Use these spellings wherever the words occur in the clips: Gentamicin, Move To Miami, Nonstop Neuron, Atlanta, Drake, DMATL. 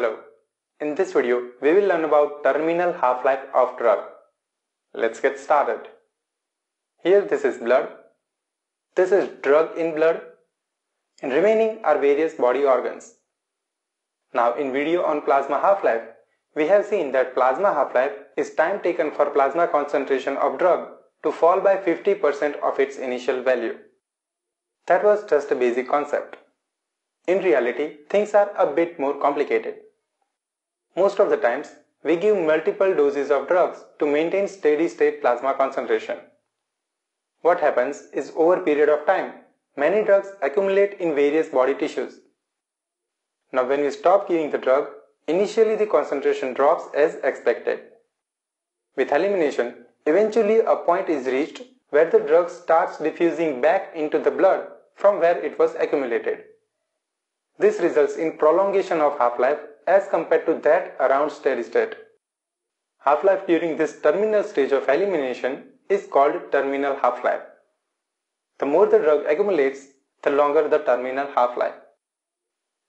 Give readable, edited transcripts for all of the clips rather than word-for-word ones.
Hello, in this video we will learn about terminal half-life of drug. Let's get started. Here this is blood, this is drug in blood, and remaining are various body organs. Now in video on plasma half-life, we have seen that plasma half-life is time taken for plasma concentration of drug to fall by 50% of its initial value. That was just a basic concept. In reality, things are a bit more complicated. Most of the times, we give multiple doses of drugs to maintain steady-state plasma concentration. What happens is, over a period of time, many drugs accumulate in various body tissues. Now when we stop giving the drug, initially the concentration drops as expected. With elimination, eventually a point is reached where the drug starts diffusing back into the blood from where it was accumulated. This results in prolongation of half-life as compared to that around steady state. Half-life during this terminal stage of elimination is called terminal half-life. The more the drug accumulates, the longer the terminal half-life.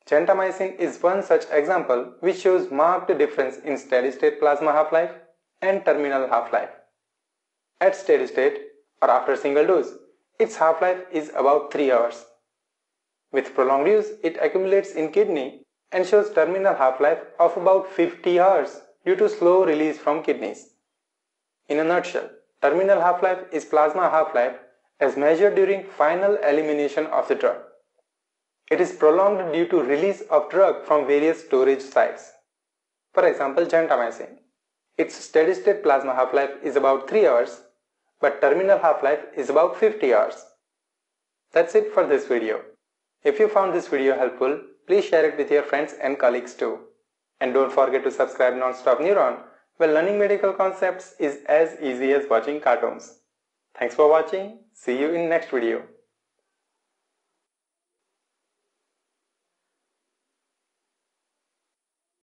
Gentamicin is one such example which shows marked difference in steady state plasma half-life and terminal half-life. At steady state or after single dose, its half-life is about 3 hours. With prolonged use, it accumulates in kidney and shows terminal half-life of about 50 hours due to slow release from kidneys. In a nutshell, terminal half-life is plasma half-life as measured during final elimination of the drug. It is prolonged due to release of drug from various storage sites. For example, gentamicin. Its steady-state plasma half-life is about 3 hours, but terminal half-life is about 50 hours. That's it for this video. If you found this video helpful, please share it with your friends and colleagues too. And don't forget to subscribe Nonstop Neuron, where learning medical concepts is as easy as watching cartoons. Thanks for watching. See you in next video.